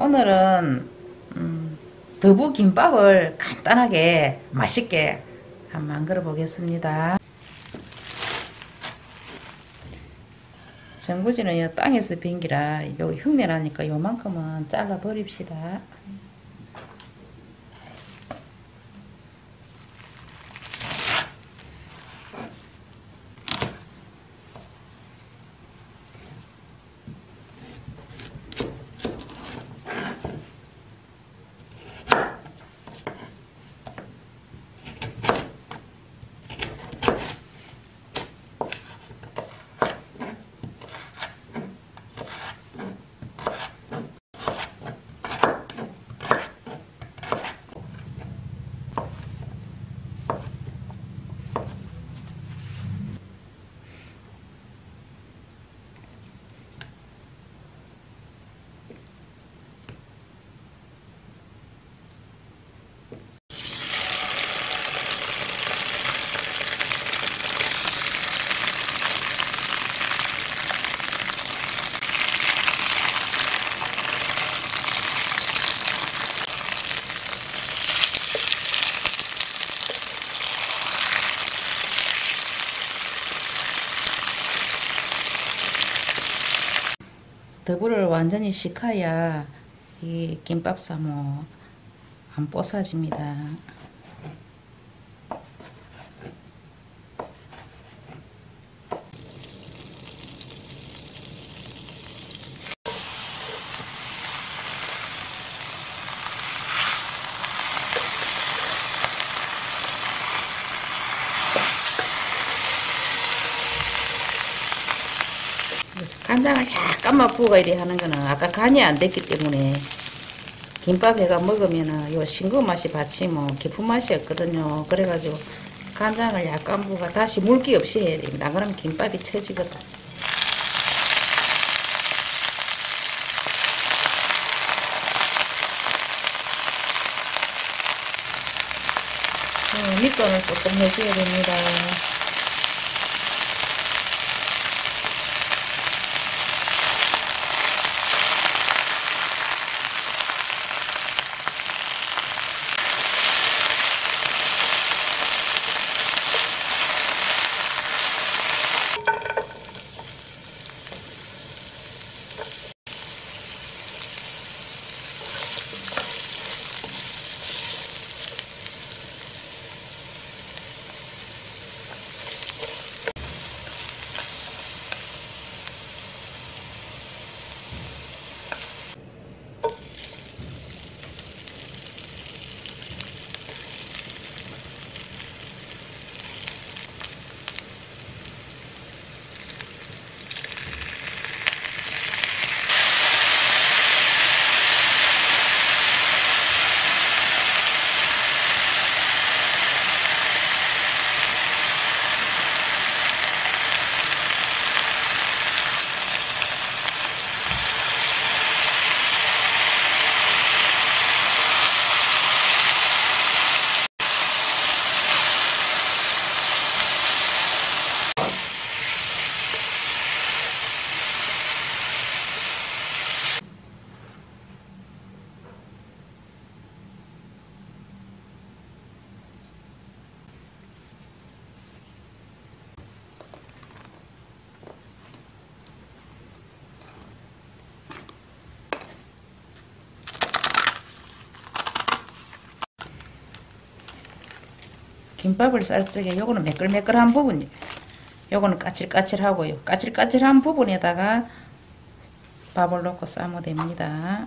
오늘은 더부 김밥을 간단하게 맛있게 한번 만들어 보겠습니다. 전구지는 땅에서 빈기라 여기 흉내나니까 요만큼은 잘라 버립시다. 더부를 완전히 식혀야 이 김밥 사모 안 뽀사집니다. 간장을 약간만 부어 이래 하는 거는 아까 간이 안 됐기 때문에 김밥에가 먹으면은 요 싱거운 맛이 받치면 깊은 맛이 없거든요. 그래가지고 간장을 약간 부어 다시 물기 없이 해야 됩니다. 안 그러면 김밥이 처지거든. 밑간을 조금 해줘야 됩니다. 김밥을 쌀 적에 요거는 매끌매끌한 부분, 요거는 까칠까칠하고요. 까칠까칠한 부분에다가 밥을 넣고 싸면 됩니다.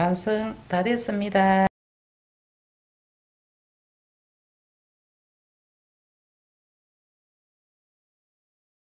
완성 다 됐습니다.